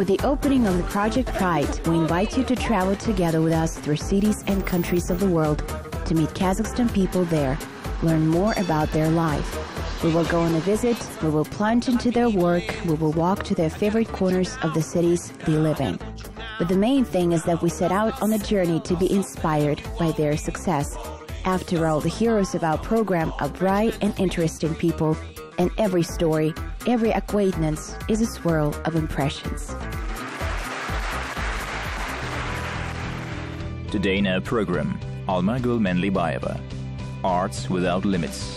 With the opening of the Project Pride, we invite you to travel together with us through cities and countries of the world to meet Kazakhstan people there, learn more about their life. We will go on a visit, we will plunge into their work, we will walk to their favorite corners of the cities they live in. But the main thing is that we set out on a journey to be inspired by their success. After all, the heroes of our program are bright and interesting people, and every story, every acquaintance is a swirl of impressions. Today in our program, Almagul Menlibayeva, Arts Without Limits.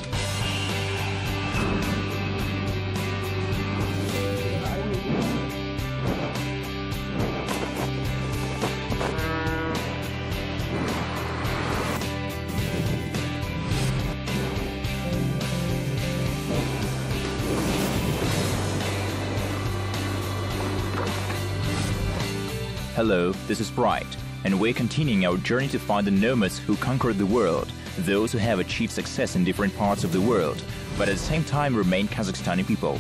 Hello, this is Bright, and we're continuing our journey to find the nomads who conquered the world, those who have achieved success in different parts of the world, but at the same time remain Kazakhstani people.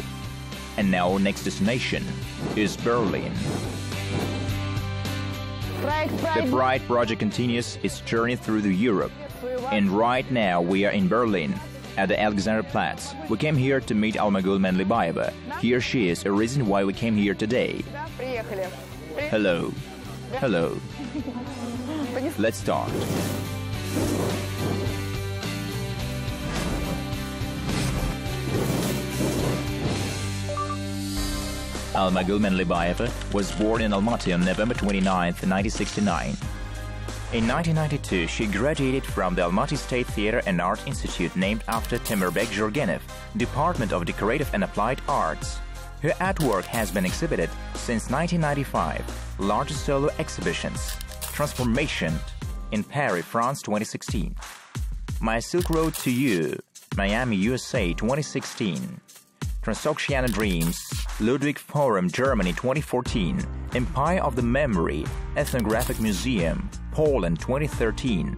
And now our next destination is Berlin. The Bright project continues its journey through Europe, and right now we are in Berlin, at the Alexanderplatz. We came here to meet Almagul Menlibayeva. Here she is, a reason why we came here today. Hello. Hello. Let's start. Almagul Menlibayeva was born in Almaty on November 29, 1969. In 1992, she graduated from the Almaty State Theatre and Art Institute, named after Temirbek Zhurgenev, Department of Decorative and Applied Arts. Her artwork has been exhibited since 1995, largest solo exhibitions, Transformation, in Paris, France 2016, My Silk Road to You, Miami, USA 2016, Transoxiana Dreams, Ludwig Forum, Germany 2014, Empire of the Memory, Ethnographic Museum, Poland 2013,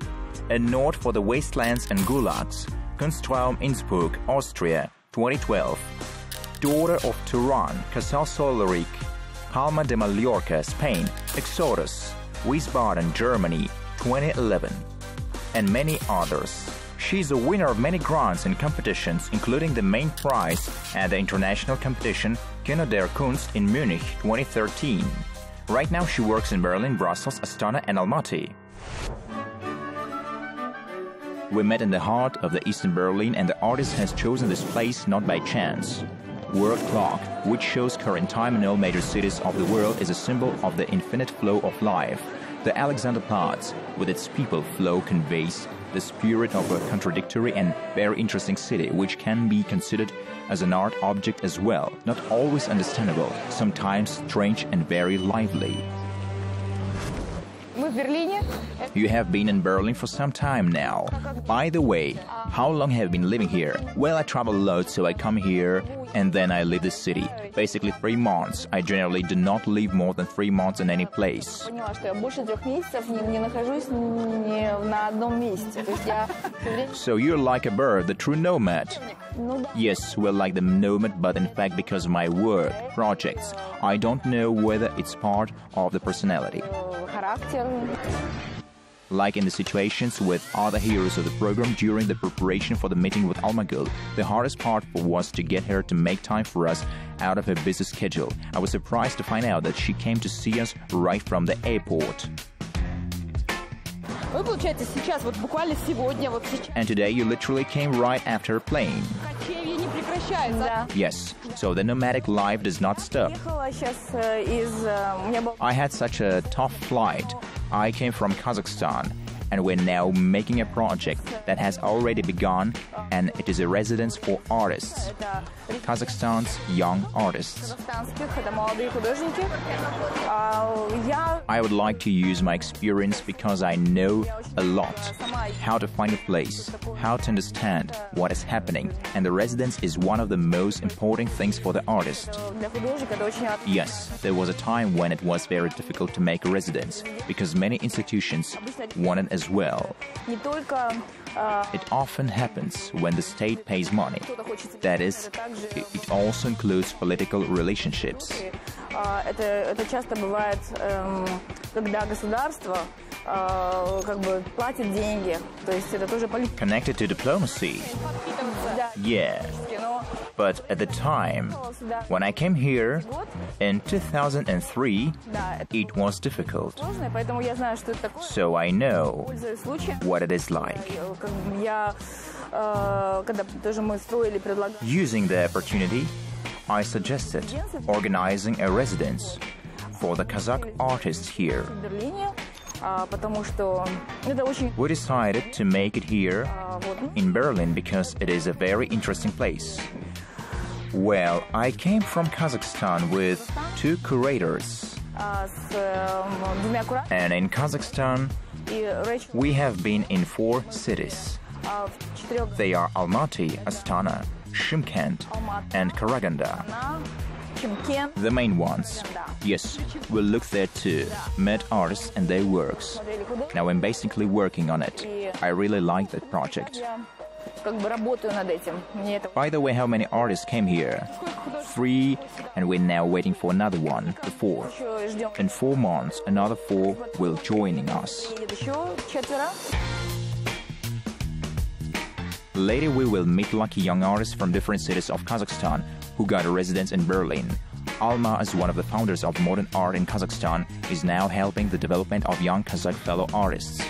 A Note for the Wastelands and Gulags, Kunstraum, Innsbruck, Austria 2012, The Order of Turan, Casal Soleric, Palma de Mallorca, Spain, Exotus, Wiesbaden, Germany, 2011, and many others. She is a winner of many grants and competitions, including the main prize at the international competition Kino der Kunst in Munich, 2013. Right now she works in Berlin, Brussels, Astana and Almaty. We met in the heart of the Eastern Berlin, and the artist has chosen this place not by chance. World clock, which shows current time in all major cities of the world, is a symbol of the infinite flow of life. The Alexanderplatz, with its people flow, conveys the spirit of a contradictory and very interesting city, which can be considered as an art object as well, not always understandable, sometimes strange and very lively. You have been in Berlin for some time now. By the way, how long have you been living here? Well, I travel a lot, so I come here and then I leave the city. Basically 3 months. I generally do not live more than 3 months in any place. So you're like a bird, the true nomad. Yes, we're like the nomad, but in fact because of my work, projects, I don't know whether it's part of the personality. Like in the situations with other heroes of the program during the preparation for the meeting with Almagul, the hardest part was to get her to make time for us out of her busy schedule. I was surprised to find out that she came to see us right from the airport. And today you literally came right after her plane. Yes, so the nomadic life does not stop. I had such a tough flight. I came from Kazakhstan, and we're now making a project that has already begun, and it is a residence for artists, Kazakhstan's young artists. I would like to use my experience because I know a lot, how to find a place, how to understand what is happening, and the residence is one of the most important things for the artist. Yes, there was a time when it was very difficult to make a residence, because many institutions wanted as well. It often happens when the state pays money. That is, it also includes political relationships. это часто бывает, когда государство как бы платит деньги, то есть это тоже политика. Connected to diplomacy. Yeah. But at the time, when I came here, in 2003, it was difficult. So I know what it is like. Using the opportunity, I suggested organizing a residence for the Kazakh artists here. We decided to make it here, in Berlin, because it is a very interesting place. Well, I came from Kazakhstan with two curators. And in Kazakhstan, we have been in 4 cities. They are Almaty, Astana, Shymkent and Karaganda. The main ones. Yes, we'll look there too. Met artists and their works. Now I'm basically working on it. I really like that project. By the way, how many artists came here? 3, and we're now waiting for another one, the 4th. In 4 months, another 4 will joining us. Later we will meet lucky young artists from different cities of Kazakhstan who got a residence in Berlin. Alma, as one of the founders of modern art in Kazakhstan, is now helping the development of young Kazakh fellow artists.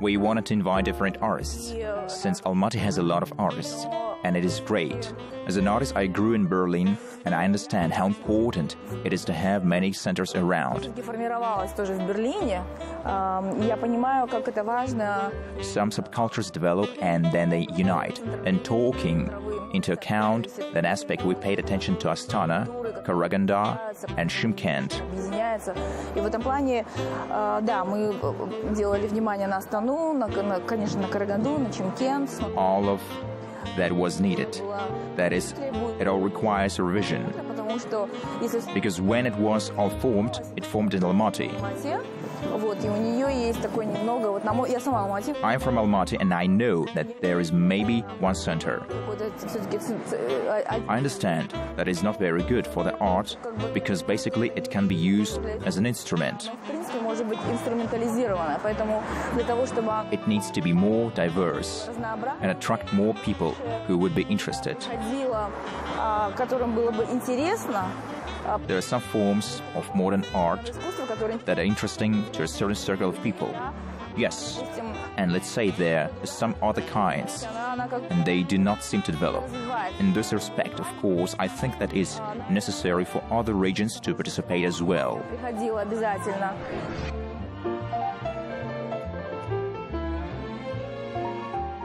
We wanted to invite different artists, since Almaty has a lot of artists, and it is great. As an artist, I grew in Berlin, and I understand how important it is to have many centers around. Some subcultures develop, and then they unite. And talking into account that aspect, we paid attention to Astana, Karaganda, and Shymkent. All of that was needed. That is, it all requires a revision. Because when it was all formed, it formed in Almaty. I'm from Almaty and I know that there is maybe one center. I understand that it's not very good for the art, because basically it can be used as an instrument. It needs to be more diverse and attract more people who would be interested. There are some forms of modern art that are interesting to a certain circle of people. Yes, and let's say there are some other kinds, and they do not seem to develop. In this respect, of course, I think that is necessary for other regions to participate as well.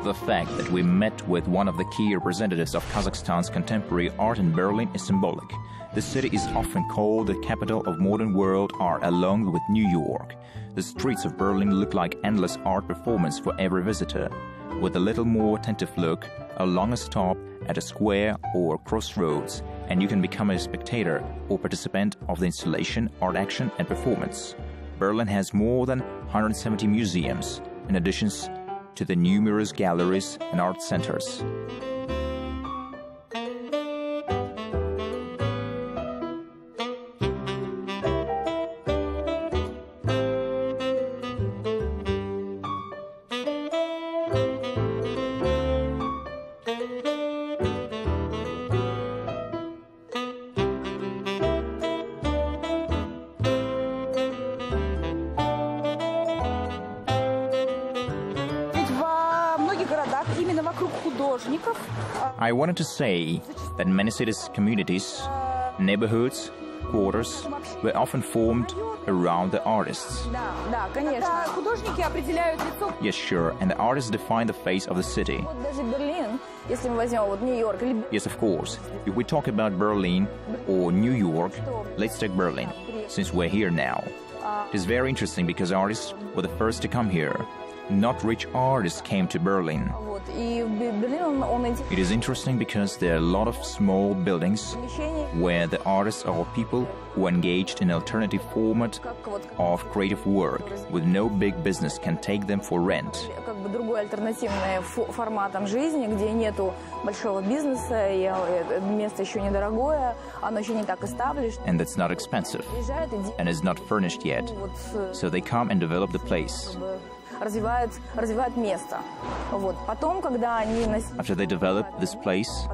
The fact that we met with one of the key representatives of Kazakhstan's contemporary art in Berlin is symbolic. The city is often called the capital of modern world art, along with New York. The streets of Berlin look like endless art performance for every visitor. With a little more attentive look, a longer stop at a square or crossroads, and you can become a spectator or participant of the installation, art action and performance. Berlin has more than 170 museums, in addition to the numerous galleries and art centers. I wanted to say that many cities, communities, neighborhoods, quarters were often formed around the artists. Yes, sure, and the artists define the face of the city. Yes, of course. If we talk about Berlin or New York, let's take Berlin, since we're here now. It is very interesting because artists were the first to come here. not rich artists came to Berlin. It is interesting because there are a lot of small buildings where the artists are people who engaged in alternative format of creative work, with no big business can take them for rent. And that's not expensive, and is not furnished yet, so they come and develop the place. After they develop this place,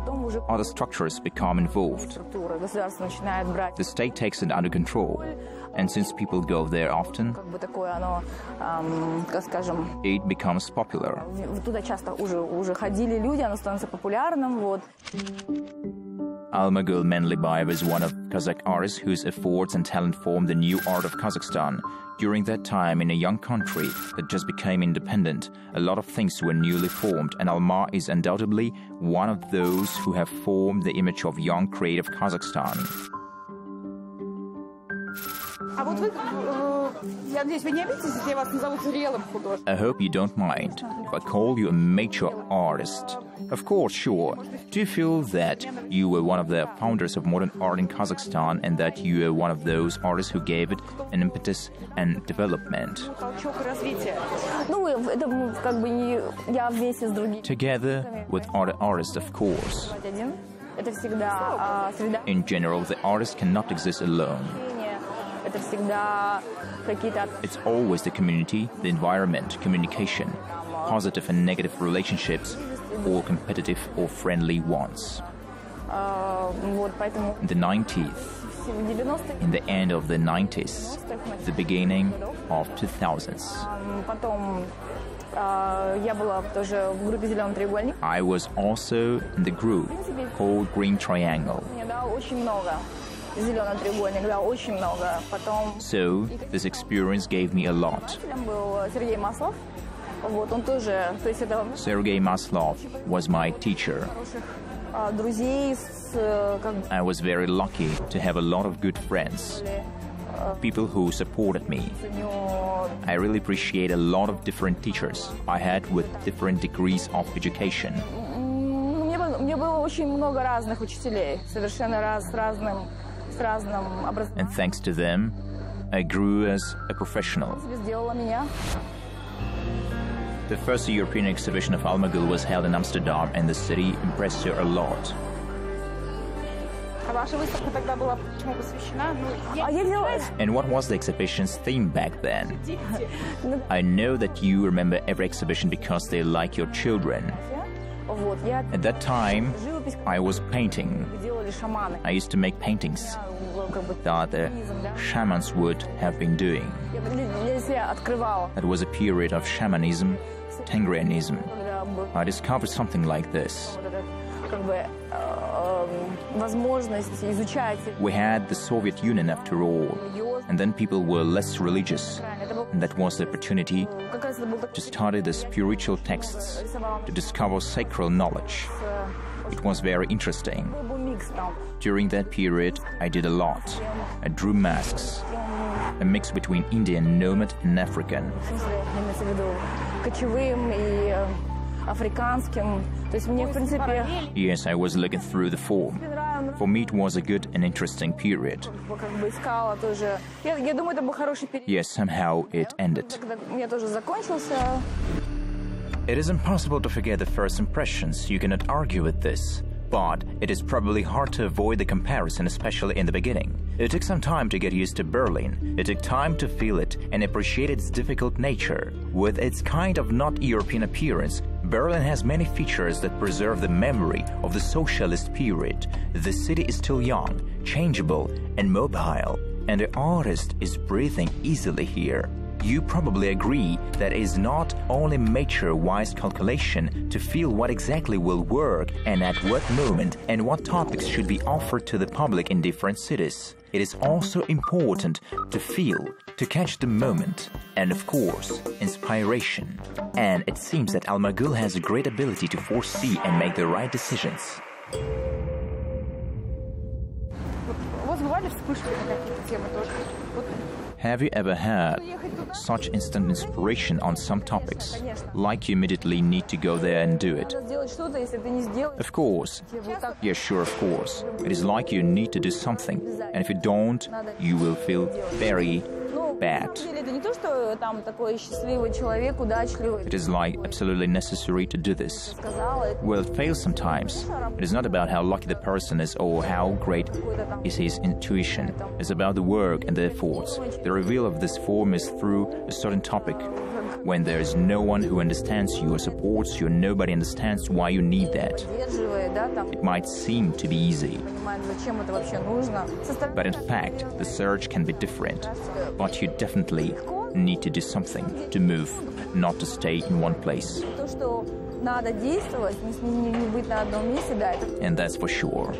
other structures become involved. The state takes it under control, and since people go there often, it becomes popular. Almagul Menlibayeva is one of Kazakh artists whose efforts and talent formed the new art of Kazakhstan. During that time, in a young country that just became independent, a lot of things were newly formed, and Alma is undoubtedly one of those who have formed the image of young creative Kazakhstan. I hope you don't mind if I call you a mature artist. Of course, sure. Do you feel that you were one of the founders of modern art in Kazakhstan and that you were one of those artists who gave it an impetus and development? Together with other artists, of course. In general, the artist cannot exist alone. It's always the community, the environment, communication, positive and negative relationships, or competitive or friendly ones. In the 90s, in the end of the 90s, the beginning of 2000s. I was also in the group called Green Triangle. So, this experience gave me a lot. Sergey Maslov was my teacher. I was very lucky to have a lot of good friends, people who supported me. I really appreciate a lot of different teachers I had with different degrees of education. And thanks to them, I grew as a professional. The first European exhibition of Almagul was held in Amsterdam, and the city impressed her a lot. And what was the exhibition's theme back then? I know that you remember every exhibition because they like your children. At that time, I was painting. I used to make paintings that the shamans would have been doing. That was a period of shamanism, Tengrianism. I discovered something like this. We had the Soviet Union after all, and then people were less religious, and that was the opportunity to study the spiritual texts, to discover sacred knowledge. It was very interesting. During that period, I did a lot. I drew masks, a mix between Indian nomad and African. Yes, I was looking through the form. For me, it was a good and interesting period. Yes, somehow it ended. It is impossible to forget the first impressions, you cannot argue with this. But it is probably hard to avoid the comparison, especially in the beginning. It took some time to get used to Berlin. It took time to feel it and appreciate its difficult nature. With its kind of not European appearance, Berlin has many features that preserve the memory of the socialist period. The city is still young, changeable and mobile, and the artist is breathing easily here. You probably agree that it is not only mature-wise calculation to feel what exactly will work and at what moment and what topics should be offered to the public in different cities. It is also important to feel, to catch the moment, and of course, inspiration. And it seems that Almagul has a great ability to foresee and make the right decisions. Have you ever had such instant inspiration on some topics, like you immediately need to go there and do it? Of course. Yes, sure, of course. It is like you need to do something, and if you don't, you will feel very bad. It is like absolutely necessary to do this. Well, it fails sometimes. It is not about how lucky the person is or how great is his intuition. It's about the work and the efforts. The reveal of this form is through a certain topic. When there is no one who understands you or supports you, nobody understands why you need that. It might seem to be easy, but in fact, the search can be different. But you definitely need to do something, to move, not to stay in one place. And that's for sure.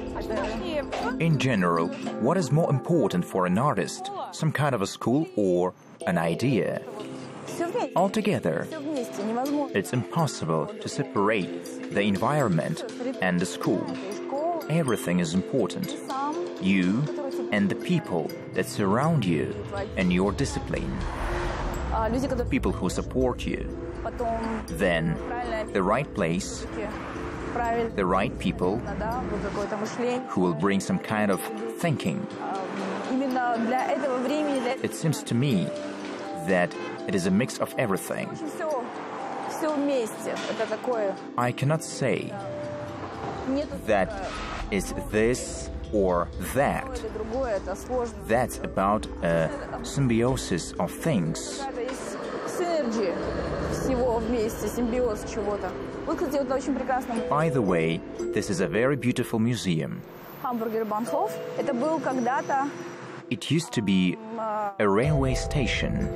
In general, what is more important for an artist? Some kind of a school or an idea? Altogether, it's impossible to separate the environment and the school. Everything is important. You and the people that surround you and your discipline. People who support you. Then the right place, the right people who will bring some kind of thinking. It seems to me that it is a mix of everything. I cannot say that it's this or that. That's about a symbiosis of things. By the way, this is a very beautiful museum. It used to be a railway station.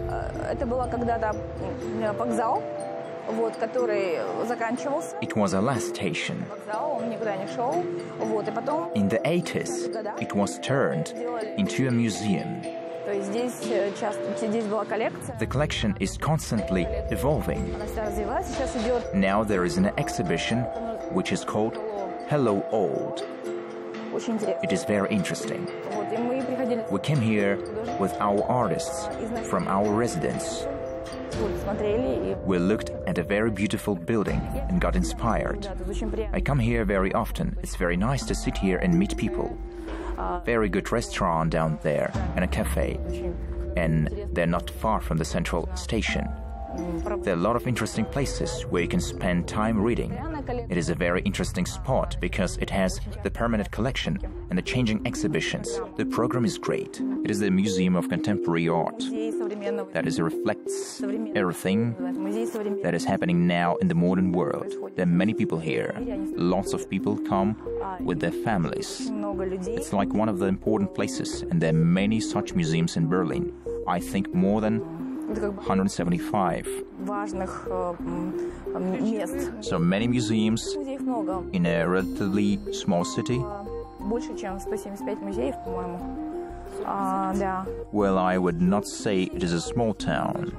It was a last station. In the 80s, it was turned into a museum. The collection is constantly evolving. Now there is an exhibition which is called Hello Old. It is very interesting. We came here with our artists from our residence. We looked at a very beautiful building and got inspired. I come here very often. It's very nice to sit here and meet people. Very good restaurant down there and a cafe. And they're not far from the central station. There are a lot of interesting places where you can spend time reading. It is a very interesting spot because it has the permanent collection and the changing exhibitions. The program is great. It is the Museum of Contemporary Art. That is, reflects everything that is happening now in the modern world. There are many people here. Lots of people come with their families. It's like one of the important places, and there are many such museums in Berlin. I think more than 175. So many museums in a relatively small city. Well, I would not say it is a small town.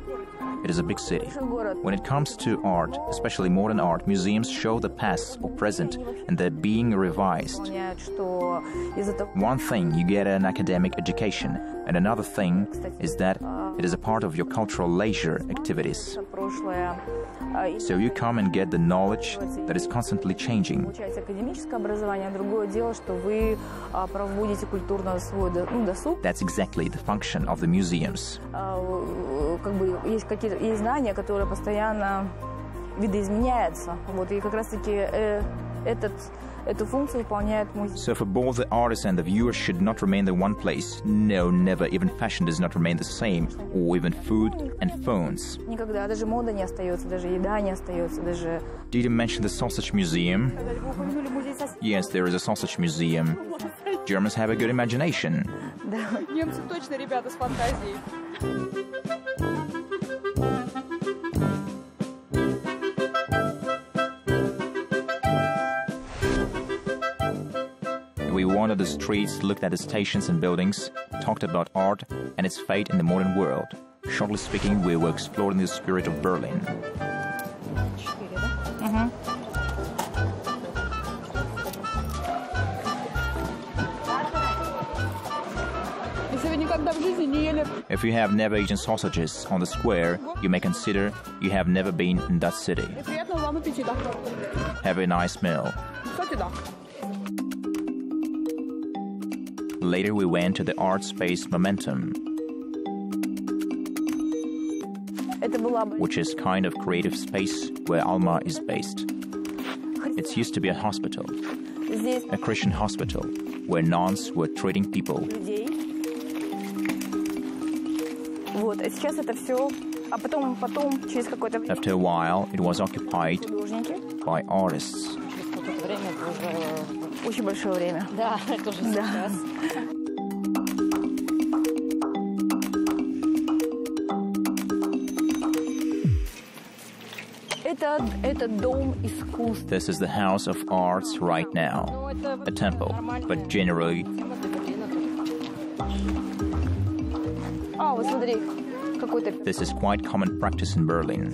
It is a big city. When it comes to art, especially modern art, museums show the past or present, and they're being revised. One thing, you get an academic education, and another thing is that it is a part of your cultural leisure activities. So you come and get the knowledge that is constantly changing. That's exactly the function of the museums. So for both the artists and the viewers should not remain in one place. No, never. Even fashion does not remain the same, or even food and phones. Did you mention the sausage museum? Yes, there is a sausage museum. Germans have a good imagination. We wandered the streets, looked at the stations and buildings, talked about art and its fate in the modern world. Shortly speaking, we were exploring the spirit of Berlin. If you have never eaten sausages on the square, you may consider you have never been in that city. Have a nice meal. Later we went to the art space Momentum, which is kind of creative space where Alma is based. It used to be a hospital, a Christian hospital, where nuns were treating people. After a while, it was occupied by artists. This is the house of arts right now, a temple, but generally... This is quite common practice in Berlin.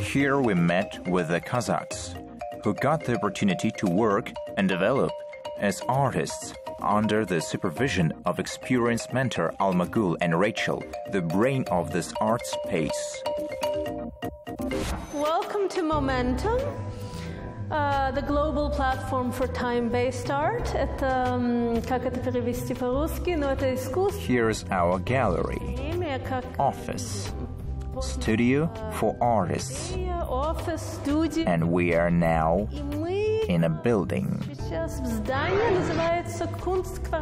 Here we met with the Kazakhs, who got the opportunity to work and develop as artists under the supervision of experienced mentor Almagul and Rachel, the brain of this art space. Welcome to Momentum, the global platform for time-based art. Here's our gallery, office, studio for artists, and we are now in a building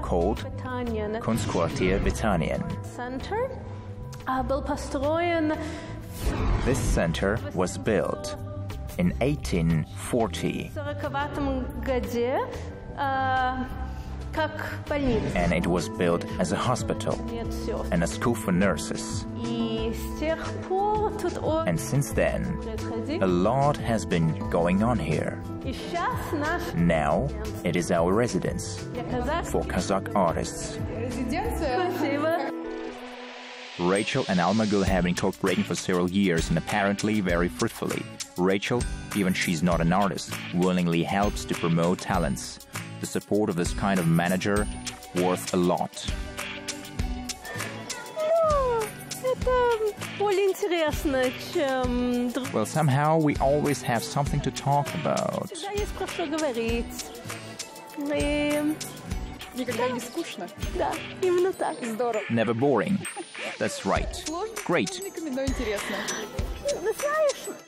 called Kunstquartier Betanien. This center was built in 1840, and it was built as a hospital and a school for nurses. And since then, a lot has been going on here. Now, it is our residence for Kazakh artists. Rachel and Almagul have been cooperating for several years and apparently very fruitfully. Rachel, even she's not an artist, willingly helps to promote talents. The support of this kind of manager worth a lot. Well, somehow we always have something to talk about. Never boring. That's right. Great.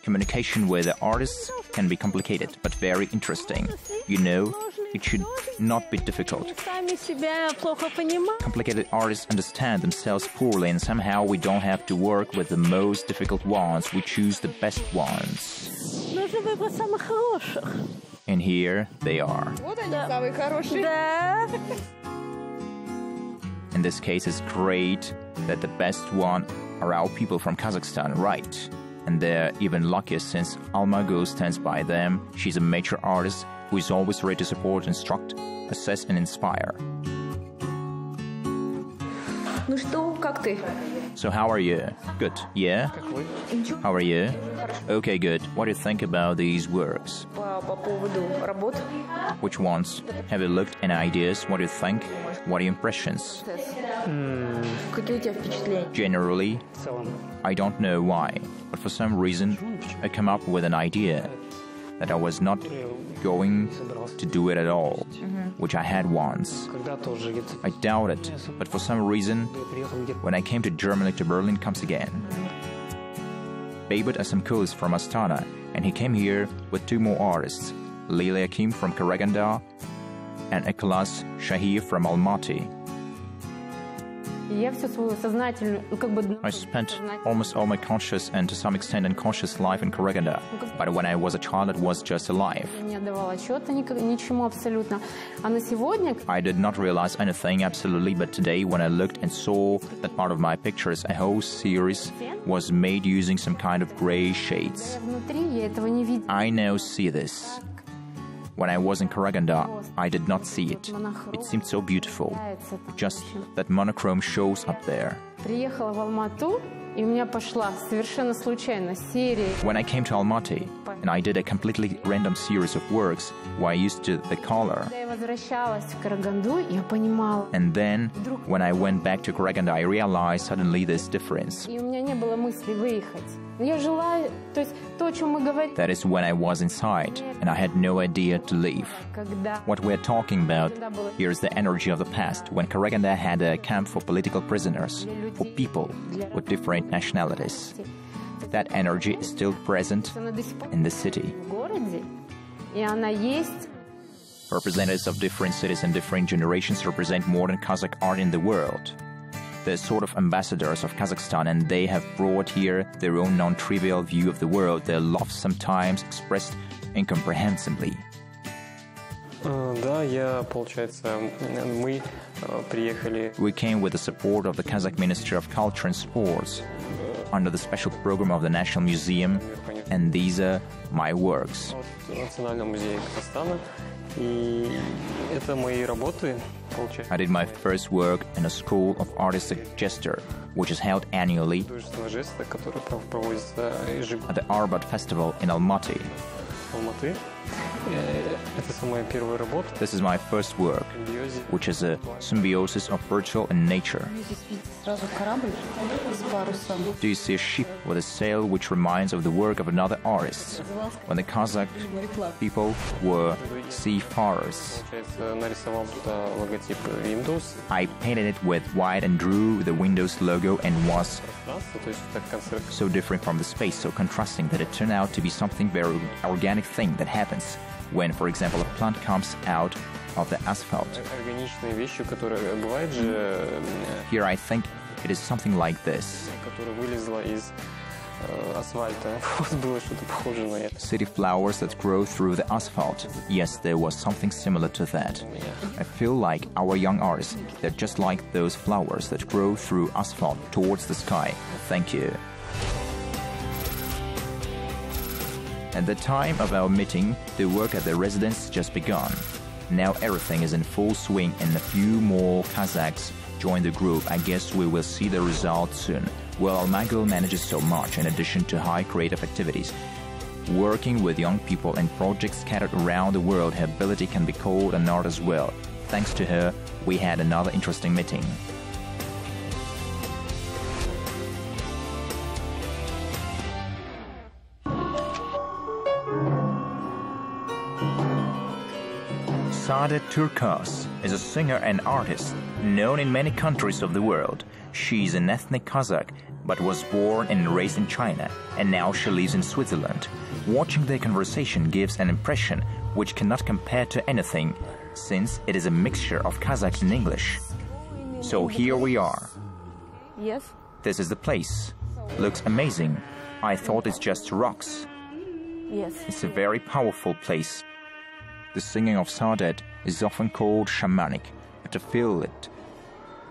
Communication with the artists can be complicated, but very interesting. You know, it should not be difficult. Complicated artists understand themselves poorly, and somehow we don't have to work with the most difficult ones. We choose the best ones. And here they are. In this case, it's great that the best one are our people from Kazakhstan, right? And they're even luckier since Almagul stands by them. She's a mature artist who is always ready to support, instruct, assess and inspire. So how are you? Good, yeah? How are you? Okay, good. What do you think about these works? Which ones? Have you looked at ideas? What do you think? What are your impressions? Generally, I don't know why, but for some reason I come up with an idea that I was not going to do it at all, which I had once. I doubt it, but for some reason, when I came to Germany, to Berlin comes again. Babad Asim Kuz from Astana, and he came here with two more artists, Lily Akim from Karaganda and Ekolas Shahir from Almaty. I spent almost all my conscious and to some extent unconscious life in Karaganda, but when I was a child it was just a life. I did not realize anything absolutely, but today when I looked and saw that part of my pictures, a whole series was made using some kind of grey shades. I now see this. When I was in Karaganda, I did not see it. It seemed so beautiful, just that monochrome shows up there. When I came to Almaty, and I did a completely random series of works where I used the color. And then, when I went back to Karaganda, I realized suddenly this difference. That is when I was inside, and I had no idea to leave. What we are talking about here is the energy of the past, when Karaganda had a camp for political prisoners, for people with different nationalities. That energy is still present in the city. Representatives of different cities and different generations represent modern Kazakh art in the world. They're sort of ambassadors of Kazakhstan, and they have brought here their own non-trivial view of the world, their love sometimes expressed incomprehensibly. We came with the support of the Kazakh Ministry of Culture and Sports under the special program of the National Museum, and these are my works. I did my first work in a school of artistic gesture, which is held annually at the Arbat Festival in Almaty. This is my first work, which is a symbiosis of virtual and nature. Do you see a ship with a sail which reminds of the work of another artist, when the Kazakh people were seafarers? I painted it with white and drew the Windows logo, and was so different from the space, so contrasting, that it turned out to be something very organic thing that happens when, for example, a plant comes out of the asphalt. Here I think it is something like this. City flowers that grow through the asphalt. Yes, there was something similar to that. I feel like our young artists, they're just like those flowers that grow through asphalt towards the sky. Thank you. At the time of our meeting, the work at the residence just begun. Now everything is in full swing, and a few more Kazakhs join the group. I guess we will see the results soon. Well, Almagul manages so much in addition to high creative activities. Working with young people and projects scattered around the world, her ability can be called an art as well. Thanks to her, we had another interesting meeting. Sardet Turkaz is a singer and artist known in many countries of the world. She is an ethnic Kazakh, but was born and raised in China, and now she lives in Switzerland. Watching their conversation gives an impression which cannot compare to anything, since it is a mixture of Kazakh and English. So here we are. Yes. This is the place. Looks amazing. I thought it's just rocks. Yes. It's a very powerful place. The singing of Sardet is often called shamanic, but to feel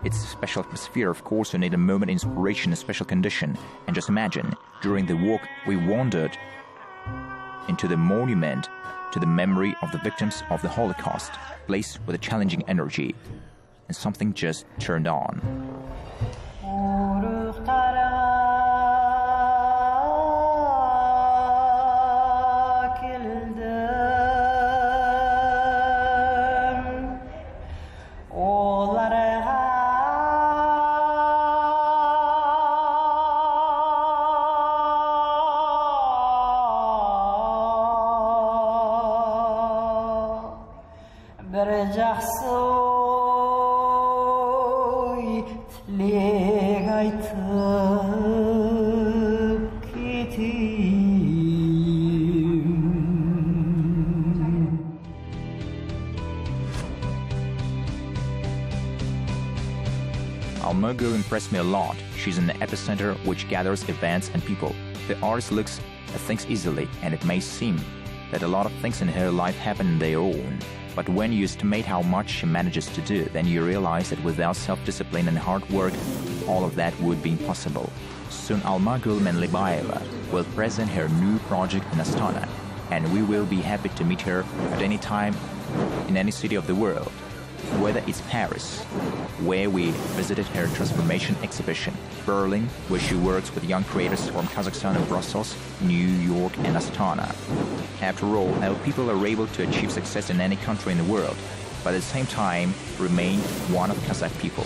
its special atmosphere, of course, you need a moment inspiration, a special condition. And just imagine, during the walk, we wandered into the monument to the memory of the victims of the Holocaust, place with a challenging energy, and something just turned on. Almagul impressed me a lot. She's an epicenter which gathers events and people. The artist looks at things easily, and it may seem that a lot of things in her life happen on their own. But when you estimate how much she manages to do, then you realize that without self-discipline and hard work, all of that would be impossible. Soon Almagul Menlibayeva will present her new project in Astana, and we will be happy to meet her at any time in any city of the world, whether it's Paris, where we visited her Transformation exhibition, Berlin, where she works with young creators from Kazakhstan and Brussels, New York and Astana. After all, our people are able to achieve success in any country in the world, but at the same time remain one of Kazakh people.